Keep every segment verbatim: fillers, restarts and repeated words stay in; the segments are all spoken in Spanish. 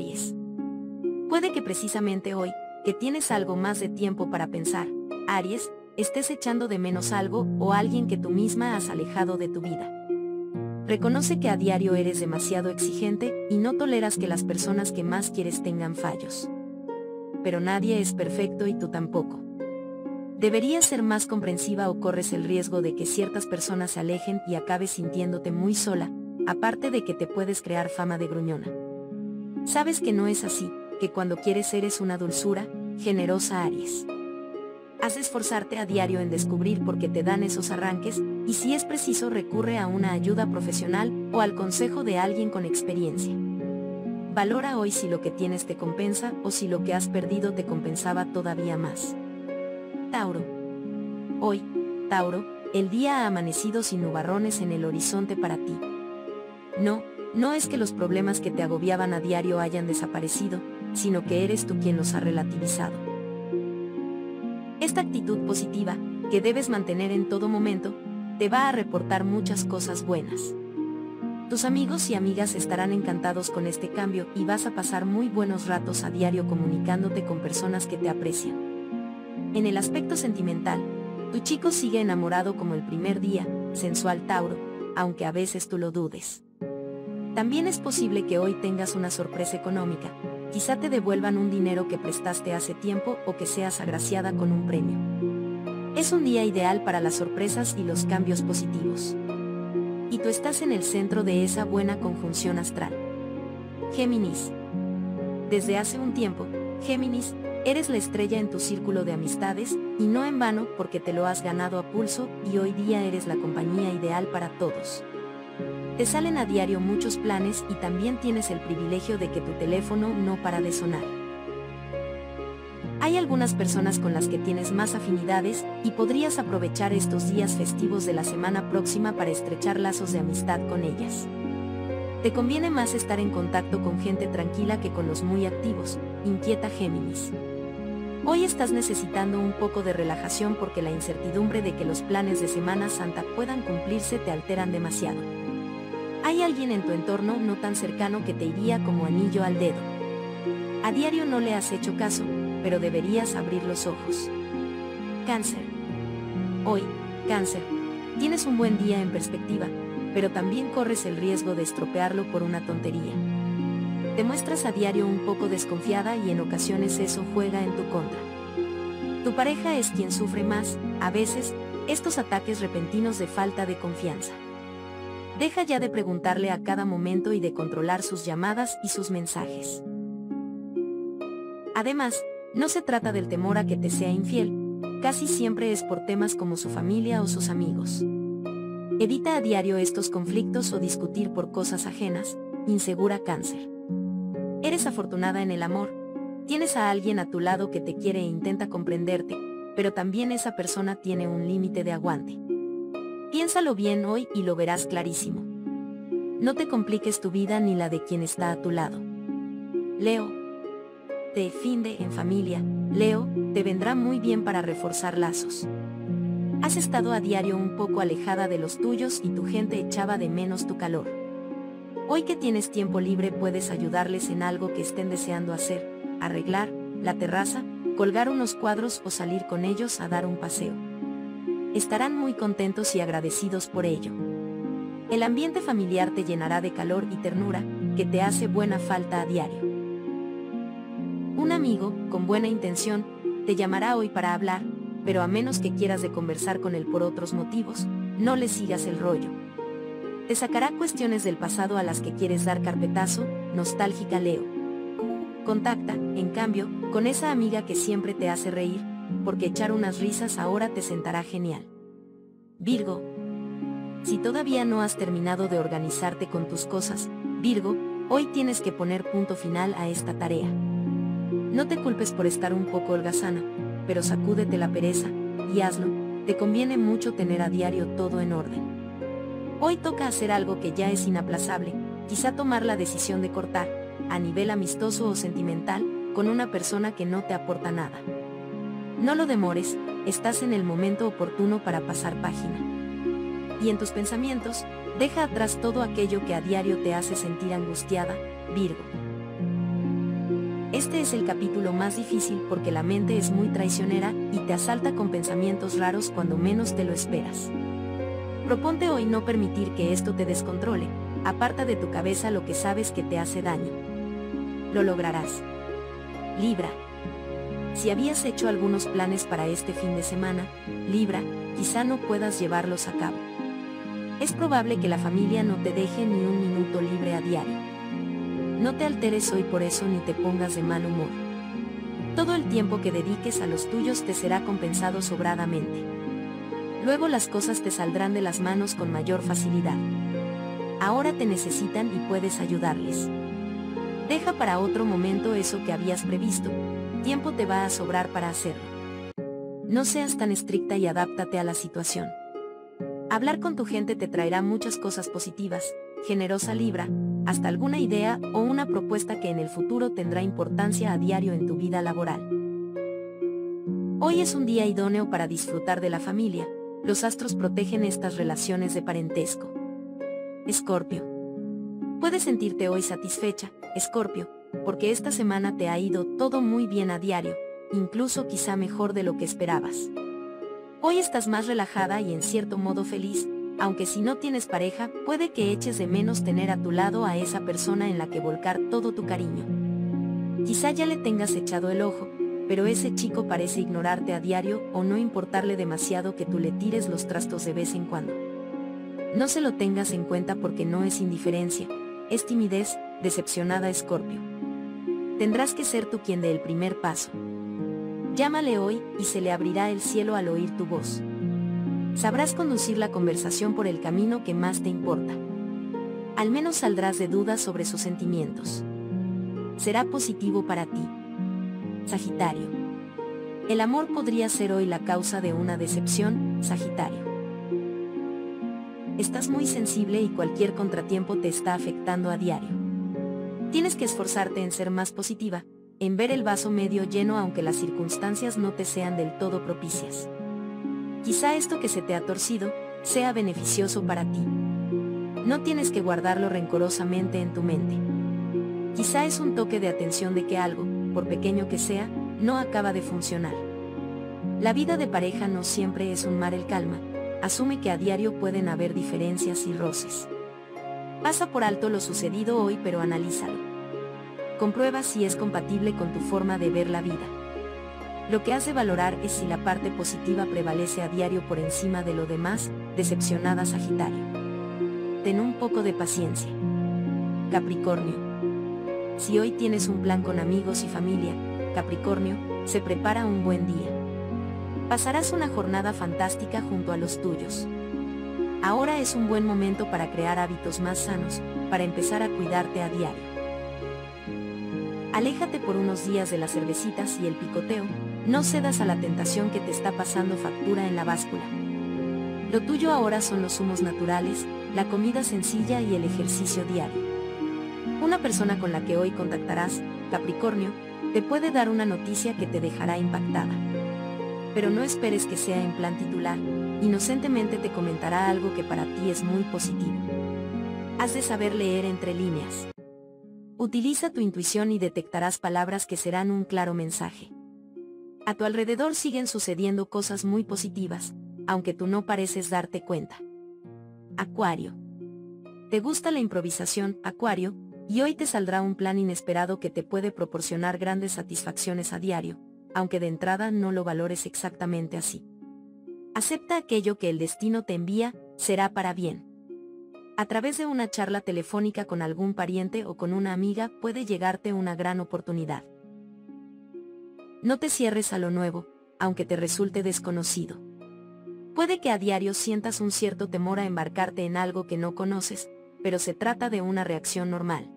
Aries. Puede que precisamente hoy, que tienes algo más de tiempo para pensar, Aries, estés echando de menos algo o alguien que tú misma has alejado de tu vida. Reconoce que a diario eres demasiado exigente y no toleras que las personas que más quieres tengan fallos. Pero nadie es perfecto y tú tampoco. Deberías ser más comprensiva o corres el riesgo de que ciertas personas se alejen y acabes sintiéndote muy sola, aparte de que te puedes crear fama de gruñona. Sabes que no es así, que cuando quieres eres una dulzura, generosa Aries. Haz esforzarte a diario en descubrir por qué te dan esos arranques, y si es preciso recurre a una ayuda profesional o al consejo de alguien con experiencia. Valora hoy si lo que tienes te compensa o si lo que has perdido te compensaba todavía más. Tauro. Hoy, Tauro, el día ha amanecido sin nubarrones en el horizonte para ti. No, no es que los problemas que te agobiaban a diario hayan desaparecido, sino que eres tú quien los ha relativizado. Esta actitud positiva, que debes mantener en todo momento, te va a reportar muchas cosas buenas. Tus amigos y amigas estarán encantados con este cambio y vas a pasar muy buenos ratos a diario comunicándote con personas que te aprecian. En el aspecto sentimental, tu chico sigue enamorado como el primer día, sensual Tauro, aunque a veces tú lo dudes. También es posible que hoy tengas una sorpresa económica. Quizá te devuelvan un dinero que prestaste hace tiempo o que seas agraciada con un premio. Es un día ideal para las sorpresas y los cambios positivos. Y tú estás en el centro de esa buena conjunción astral. Géminis. Desde hace un tiempo, Géminis, eres la estrella en tu círculo de amistades, y no en vano porque te lo has ganado a pulso y hoy día eres la compañía ideal para todos. Te salen a diario muchos planes y también tienes el privilegio de que tu teléfono no para de sonar. Hay algunas personas con las que tienes más afinidades y podrías aprovechar estos días festivos de la semana próxima para estrechar lazos de amistad con ellas. Te conviene más estar en contacto con gente tranquila que con los muy activos, inquieta Géminis. Hoy estás necesitando un poco de relajación porque la incertidumbre de que los planes de Semana Santa puedan cumplirse te alteran demasiado. Hay alguien en tu entorno no tan cercano que te iría como anillo al dedo. A diario no le has hecho caso, pero deberías abrir los ojos. Cáncer. Hoy, Cáncer, tienes un buen día en perspectiva, pero también corres el riesgo de estropearlo por una tontería. Te muestras a diario un poco desconfiada y en ocasiones eso juega en tu contra. Tu pareja es quien sufre más, a veces, estos ataques repentinos de falta de confianza. Deja ya de preguntarle a cada momento y de controlar sus llamadas y sus mensajes. Además, no se trata del temor a que te sea infiel, casi siempre es por temas como su familia o sus amigos. Evita a diario estos conflictos o discutir por cosas ajenas, insegura Cáncer. Eres afortunada en el amor, tienes a alguien a tu lado que te quiere e intenta comprenderte, pero también esa persona tiene un límite de aguante. Piénsalo bien hoy y lo verás clarísimo. No te compliques tu vida ni la de quien está a tu lado. Leo. Te finde en familia, Leo, te vendrá muy bien para reforzar lazos. Has estado a diario un poco alejada de los tuyos y tu gente echaba de menos tu calor. Hoy que tienes tiempo libre puedes ayudarles en algo que estén deseando hacer, arreglar la terraza, colgar unos cuadros o salir con ellos a dar un paseo. Estarán muy contentos y agradecidos por ello. El ambiente familiar te llenará de calor y ternura, que te hace buena falta a diario. Un amigo, con buena intención, te llamará hoy para hablar, pero a menos que quieras de conversar con él por otros motivos, no le sigas el rollo. Te sacará cuestiones del pasado a las que quieres dar carpetazo, nostálgica Leo. Contacta, en cambio, con esa amiga que siempre te hace reír, porque echar unas risas ahora te sentará genial. Virgo. Si todavía no has terminado de organizarte con tus cosas, Virgo, hoy tienes que poner punto final a esta tarea. No te culpes por estar un poco holgazana, pero sacúdete la pereza, y hazlo, te conviene mucho tener a diario todo en orden. Hoy toca hacer algo que ya es inaplazable, quizá tomar la decisión de cortar, a nivel amistoso o sentimental, con una persona que no te aporta nada. No lo demores, estás en el momento oportuno para pasar página. Y en tus pensamientos, deja atrás todo aquello que a diario te hace sentir angustiada, Virgo. Este es el capítulo más difícil porque la mente es muy traicionera y te asalta con pensamientos raros cuando menos te lo esperas. Proponte hoy no permitir que esto te descontrole, aparta de tu cabeza lo que sabes que te hace daño. Lo lograrás. Libra. Si habías hecho algunos planes para este fin de semana, Libra, quizá no puedas llevarlos a cabo. Es probable que la familia no te deje ni un minuto libre a diario. No te alteres hoy por eso ni te pongas de mal humor. Todo el tiempo que dediques a los tuyos te será compensado sobradamente. Luego las cosas te saldrán de las manos con mayor facilidad. Ahora te necesitan y puedes ayudarles. Deja para otro momento eso que habías previsto. Tiempo te va a sobrar para hacerlo. No seas tan estricta y adáptate a la situación. Hablar con tu gente te traerá muchas cosas positivas, generosa Libra, hasta alguna idea o una propuesta que en el futuro tendrá importancia a diario en tu vida laboral. Hoy es un día idóneo para disfrutar de la familia, los astros protegen estas relaciones de parentesco. Escorpio. Puedes sentirte hoy satisfecha, Escorpio, porque esta semana te ha ido todo muy bien a diario, incluso quizá mejor de lo que esperabas. Hoy estás más relajada y en cierto modo feliz, aunque si no tienes pareja, puede que eches de menos tener a tu lado a esa persona en la que volcar todo tu cariño. Quizá ya le tengas echado el ojo, pero ese chico parece ignorarte a diario o no importarle demasiado que tú le tires los trastos de vez en cuando. No se lo tengas en cuenta porque no es indiferencia, es timidez, decepcionada Escorpio. Tendrás que ser tú quien dé el primer paso. Llámale hoy, y se le abrirá el cielo al oír tu voz. Sabrás conducir la conversación por el camino que más te importa. Al menos saldrás de dudas sobre sus sentimientos. Será positivo para ti. Sagitario. El amor podría ser hoy la causa de una decepción, Sagitario. Estás muy sensible y cualquier contratiempo te está afectando a diario. Tienes que esforzarte en ser más positiva, en ver el vaso medio lleno aunque las circunstancias no te sean del todo propicias. Quizá esto que se te ha torcido, sea beneficioso para ti. No tienes que guardarlo rencorosamente en tu mente. Quizá es un toque de atención de que algo, por pequeño que sea, no acaba de funcionar. La vida de pareja no siempre es un mar el calma, asume que a diario pueden haber diferencias y roces. Pasa por alto lo sucedido hoy pero analízalo. Comprueba si es compatible con tu forma de ver la vida. Lo que has de valorar es si la parte positiva prevalece a diario por encima de lo demás, decepcionada Sagitario. Ten un poco de paciencia. Capricornio. Si hoy tienes un plan con amigos y familia, Capricornio, se prepara un buen día. Pasarás una jornada fantástica junto a los tuyos. Ahora es un buen momento para crear hábitos más sanos, para empezar a cuidarte a diario. Aléjate por unos días de las cervecitas y el picoteo, no cedas a la tentación que te está pasando factura en la báscula. Lo tuyo ahora son los zumos naturales, la comida sencilla y el ejercicio diario. Una persona con la que hoy contactarás, Capricornio, te puede dar una noticia que te dejará impactada. Pero no esperes que sea en plan titular. Inocentemente te comentará algo que para ti es muy positivo. Has de saber leer entre líneas. Utiliza tu intuición y detectarás palabras que serán un claro mensaje. A tu alrededor siguen sucediendo cosas muy positivas, aunque tú no pareces darte cuenta. Acuario. Te gusta la improvisación, Acuario, y hoy te saldrá un plan inesperado que te puede proporcionar grandes satisfacciones a diario, aunque de entrada no lo valores exactamente así. Acepta aquello que el destino te envía, será para bien. A través de una charla telefónica con algún pariente o con una amiga puede llegarte una gran oportunidad. No te cierres a lo nuevo, aunque te resulte desconocido. Puede que a diario sientas un cierto temor a embarcarte en algo que no conoces, pero se trata de una reacción normal.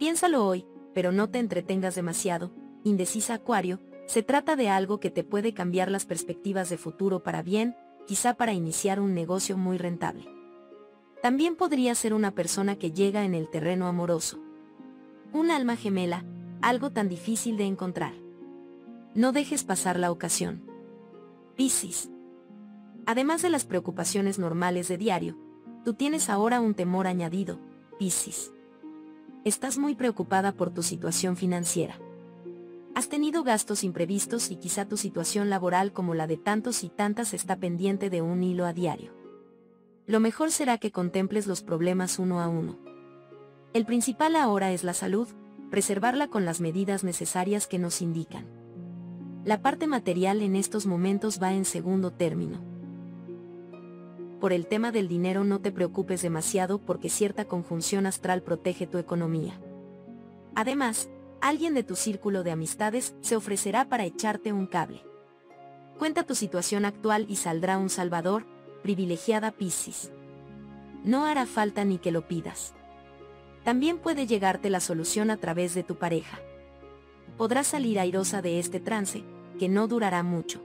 Piénsalo hoy, pero no te entretengas demasiado, indecisa Acuario. Se trata de algo que te puede cambiar las perspectivas de futuro para bien, quizá para iniciar un negocio muy rentable. También podría ser una persona que llega en el terreno amoroso. Un alma gemela, algo tan difícil de encontrar. No dejes pasar la ocasión. Piscis. Además de las preocupaciones normales de diario, tú tienes ahora un temor añadido, Piscis. Estás muy preocupada por tu situación financiera. Has tenido gastos imprevistos y quizá tu situación laboral como la de tantos y tantas está pendiente de un hilo a diario. Lo mejor será que contemples los problemas uno a uno. El principal ahora es la salud, preservarla con las medidas necesarias que nos indican. La parte material en estos momentos va en segundo término. Por el tema del dinero no te preocupes demasiado porque cierta conjunción astral protege tu economía. Además, alguien de tu círculo de amistades se ofrecerá para echarte un cable. Cuenta tu situación actual y saldrá un salvador, privilegiada Piscis. No hará falta ni que lo pidas. También puede llegarte la solución a través de tu pareja. Podrás salir airosa de este trance, que no durará mucho.